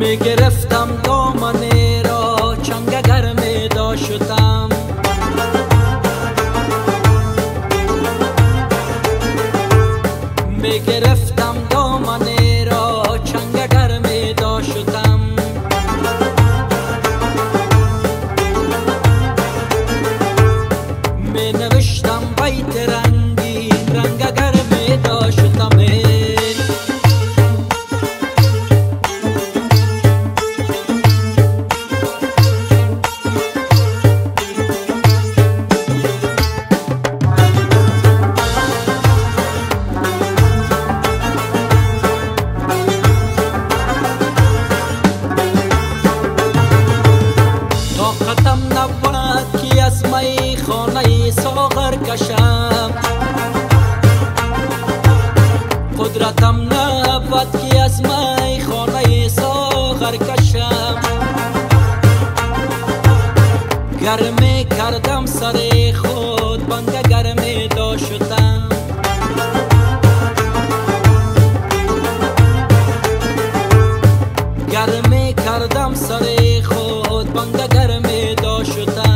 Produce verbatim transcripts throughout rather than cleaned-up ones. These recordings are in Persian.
می گرفتم دامنه را چنگ گرم داشتم می گرفتم دامنه را چنگ گرم داشتم می نوشتم بیت رنگی رنگ گرم داشتم قدرتم نبود که از می خانه ساغر کشم گرمی کردم سر خود بند گرمی داشتم گرمی کردم سر خود بند گرمی داشتم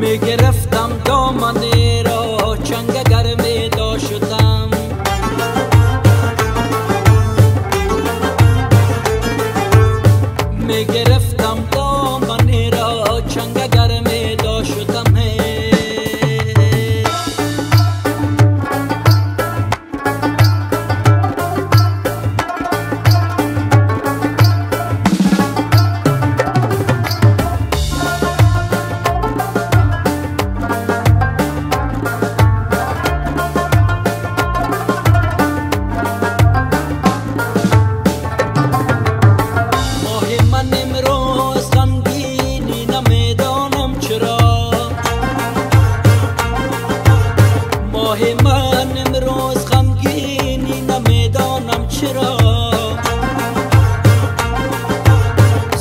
می گرفتم دامنه را چنگ گرم داشتم می گرفتم دامنه را چنگ گرم داشتم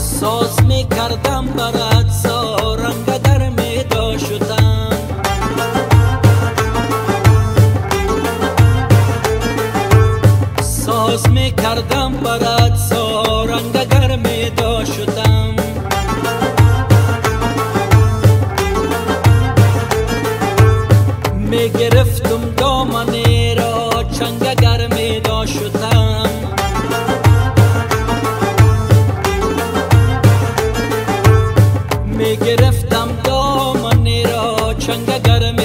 ساز می کردم برات سا رنگ در می داشتم ساز می کردم برات سا رنگ در می داشتم می گرفتم دامنه را چنگ در می داشتم می گرفتم دامنه را چنگ گرم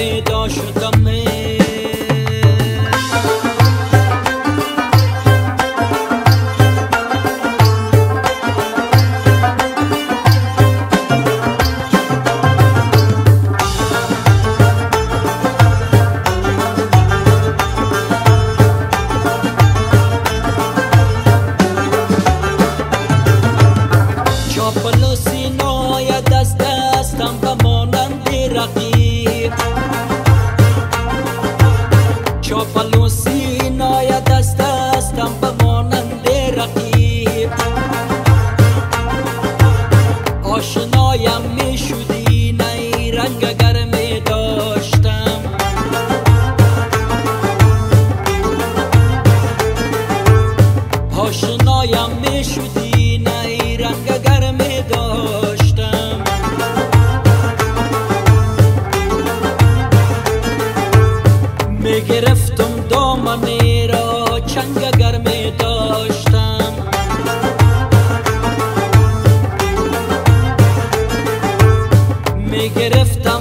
داشتم آشنایم می شدی نی رنگ گرمی داشتم آشنایم می شدی نی رنگ گرمی داشتم می گرفتم دامنه را چنگ گرمی داشتم می گرفتم